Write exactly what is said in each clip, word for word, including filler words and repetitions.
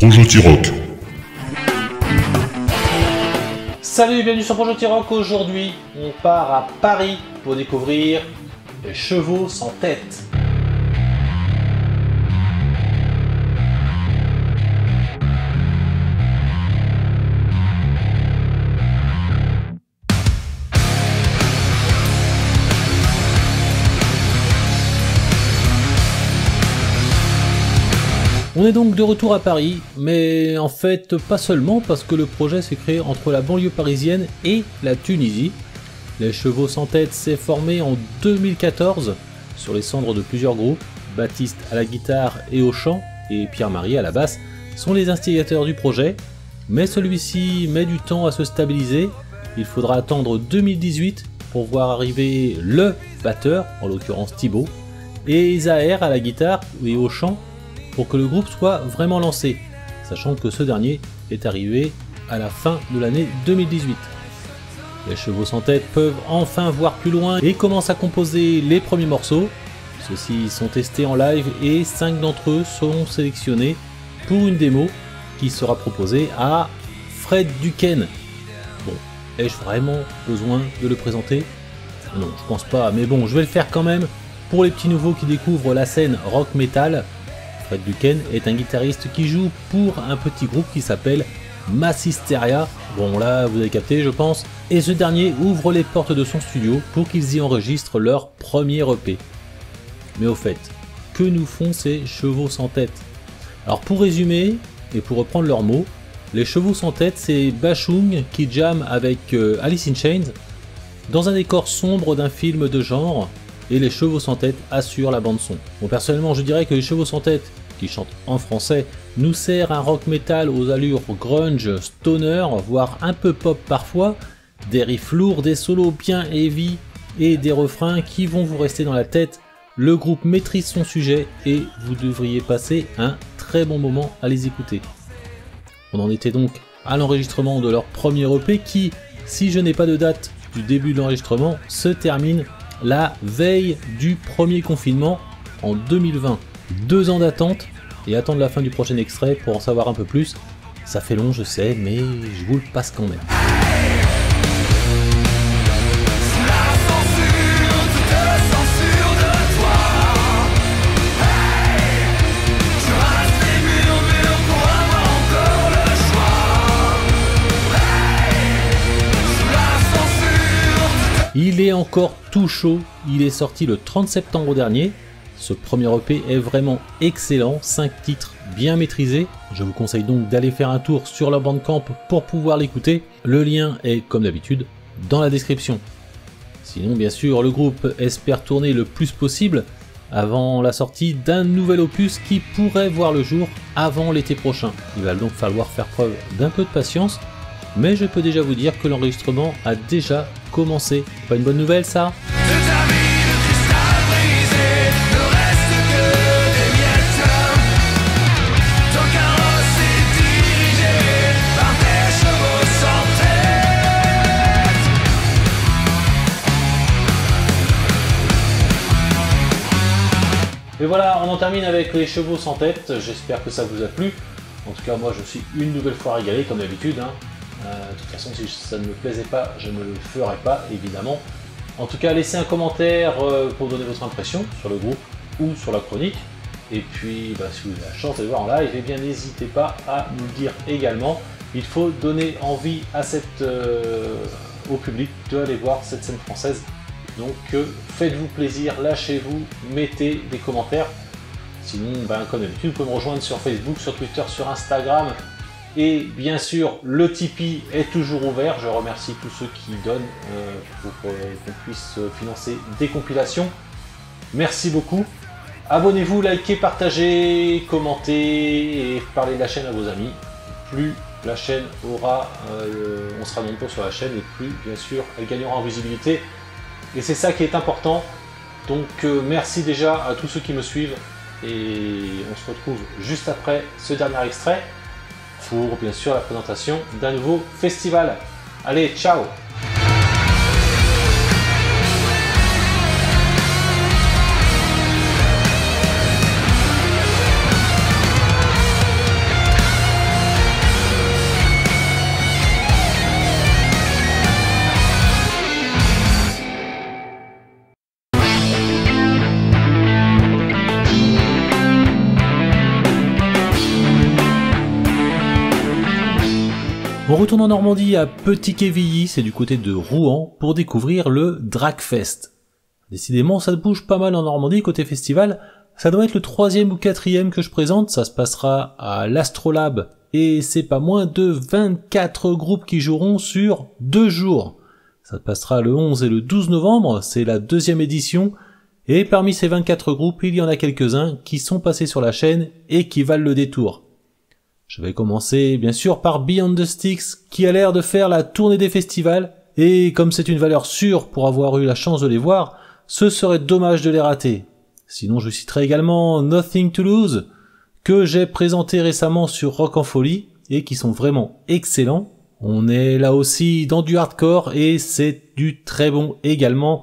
Projotirock. Salut et bienvenue sur Projotirock. Aujourd'hui, on part à Paris pour découvrir les chevaux sans tête. On est donc de retour à Paris, mais en fait pas seulement, parce que le projet s'est créé entre la banlieue parisienne et la Tunisie. Les chevaux sans tête s'est formé en deux mille quatorze sur les cendres de plusieurs groupes. Baptiste à la guitare et au chant et Pierre Marie à la basse sont les instigateurs du projet, mais celui-ci met du temps à se stabiliser. Il faudra attendre deux mille dix-huit pour voir arriver le batteur, en l'occurrence Thibault, et Isaër à la guitare et au chant, pour que le groupe soit vraiment lancé, sachant que ce dernier est arrivé à la fin de l'année deux mille dix-huit. Les chevaux sans tête peuvent enfin voir plus loin et commencent à composer les premiers morceaux. Ceux-ci sont testés en live et cinq d'entre eux seront sélectionnés pour une démo qui sera proposée à Fred Duquesne. Bon, ai-je vraiment besoin de le présenter? Non, je pense pas, mais bon, je vais le faire quand même pour les petits nouveaux qui découvrent la scène rock metal. Fred Duquesne est un guitariste qui joue pour un petit groupe qui s'appelle Mass Hysteria, bon là vous avez capté je pense, et ce dernier ouvre les portes de son studio pour qu'ils y enregistrent leur premier E P. Mais au fait, que nous font ces chevaux sans tête? Alors pour résumer, et pour reprendre leurs mots, les chevaux sans tête c'est Bashung qui jamme avec Alice in Chains dans un décor sombre d'un film de genre, et les chevaux sans tête assurent la bande son. Bon, personnellement je dirais que les chevaux sans tête, qui chantent en français, nous sert un rock metal aux allures grunge, stoner, voire un peu pop parfois, des riffs lourds, des solos bien heavy et des refrains qui vont vous rester dans la tête. Le groupe maîtrise son sujet et vous devriez passer un très bon moment à les écouter. On en était donc à l'enregistrement de leur premier E P qui, si je n'ai pas de date du début de l'enregistrement, se termine la veille du premier confinement en deux mille vingt. Deux ans d'attente, et attendre la fin du prochain extrait pour en savoir un peu plus. Ça fait long je sais, mais je vous le passe quand même. Il est encore tout chaud, il est sorti le trente septembre dernier. Ce premier E P est vraiment excellent, cinq titres bien maîtrisés. Je vous conseille donc d'aller faire un tour sur leur Bandcamp pour pouvoir l'écouter. Le lien est, comme d'habitude, dans la description. Sinon, bien sûr, le groupe espère tourner le plus possible avant la sortie d'un nouvel opus qui pourrait voir le jour avant l'été prochain. Il va donc falloir faire preuve d'un peu de patience, mais je peux déjà vous dire que l'enregistrement a déjà commencé. Pas une bonne nouvelle ça ? Et voilà, on en termine avec les chevaux sans tête. J'espère que ça vous a plu. En tout cas, moi, je suis une nouvelle fois régalé, comme d'habitude. Hein. Euh, de toute façon, si ça ne me plaisait pas, je ne le ferais pas, évidemment. En tout cas, laissez un commentaire euh, pour donner votre impression sur le groupe ou sur la chronique. Et puis, bah, si vous avez la chance de le voir en live, eh bien, n'hésitez pas à nous le dire également. Il faut donner envie à cette, euh, au public d'aller voir cette scène française. Donc euh, faites-vous plaisir, lâchez-vous, mettez des commentaires. Sinon, ben, comme d'habitude, vous pouvez me rejoindre sur Facebook, sur Twitter, sur Instagram. Et bien sûr, le Tipeee est toujours ouvert. Je remercie tous ceux qui donnent euh, pour euh, qu'on puisse financer des compilations. Merci beaucoup. Abonnez-vous, likez, partagez, commentez et parlez de la chaîne à vos amis. Plus la chaîne aura, euh, on sera nombreux sur la chaîne et plus, bien sûr, elle gagnera en visibilité. Et c'est ça qui est important, donc euh, merci déjà à tous ceux qui me suivent et on se retrouve juste après ce dernier extrait pour bien sûr la présentation d'un nouveau festival. Allez, ciao! On retourne en Normandie à Petit-Quevilly, c'est du côté de Rouen, pour découvrir le Dragfest. Décidément, ça bouge pas mal en Normandie côté festival. Ça doit être le troisième ou quatrième que je présente, ça se passera à l'Astrolabe et c'est pas moins de vingt-quatre groupes qui joueront sur deux jours. Ça passera le onze et le douze novembre, c'est la deuxième édition, et parmi ces vingt-quatre groupes, il y en a quelques-uns qui sont passés sur la chaîne et qui valent le détour. Je vais commencer bien sûr par Beyond the Sticks, qui a l'air de faire la tournée des festivals, et comme c'est une valeur sûre pour avoir eu la chance de les voir, ce serait dommage de les rater. Sinon je citerai également Nothing to Lose, que j'ai présenté récemment sur Rock en folie, et qui sont vraiment excellents. On est là aussi dans du hardcore, et c'est du très bon également.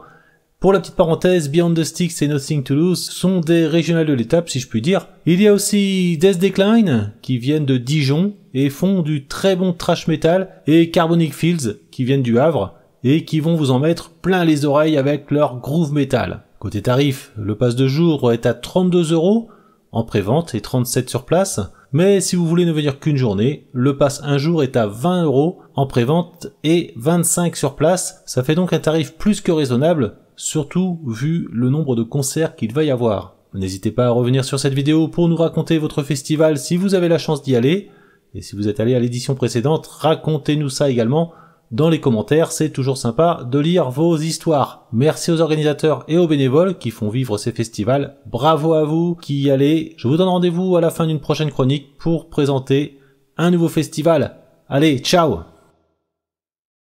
Pour la petite parenthèse, Beyond the Sticks et Nothing to Lose sont des régionales de l'étape, si je puis dire. Il y a aussi Death Decline, qui viennent de Dijon, et font du très bon thrash metal, et Carbonic Fields, qui viennent du Havre, et qui vont vous en mettre plein les oreilles avec leur groove metal. Côté tarif, le pass de jour est à trente-deux euros en pré-vente et trente-sept sur place, mais si vous voulez ne venir qu'une journée, le pass un jour est à vingt euros en pré-vente et vingt-cinq sur place. Ça fait donc un tarif plus que raisonnable, surtout vu le nombre de concerts qu'il va y avoir. N'hésitez pas à revenir sur cette vidéo pour nous raconter votre festival si vous avez la chance d'y aller, et si vous êtes allé à l'édition précédente, racontez-nous ça également. Dans les commentaires, c'est toujours sympa de lire vos histoires. Merci aux organisateurs et aux bénévoles qui font vivre ces festivals. Bravo à vous qui y allez. Je vous donne rendez-vous à la fin d'une prochaine chronique pour présenter un nouveau festival. Allez, ciao!